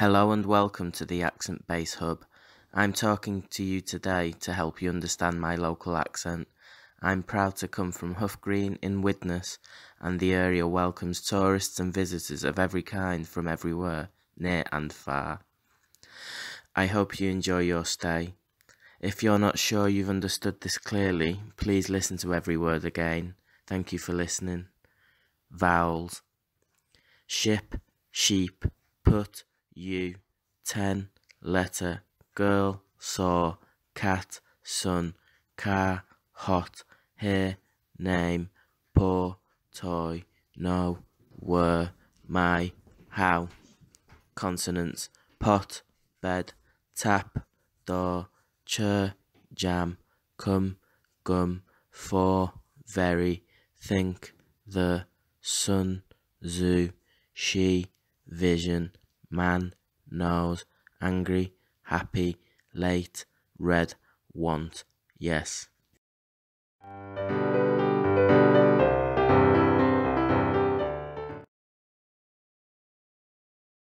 Hello and welcome to the Accent Base Hub. I'm talking to you today to help you understand my local accent. I'm proud to come from Hough Green in Widnes, and the area welcomes tourists and visitors of every kind from everywhere, near and far. I hope you enjoy your stay. If you're not sure you've understood this clearly, please listen to every word again. Thank you for listening. Vowels. Ship, sheep, put, you, 10, letter, girl, saw, cat, sun, car, hot, hair, name, poor, toy, no, were, my, how. Consonants. Pot, bed, tap, door, chair, jam, come, gum, for, very, think, the, sun, zoo, she, vision, man, nose, angry, happy, late, red, want, yes.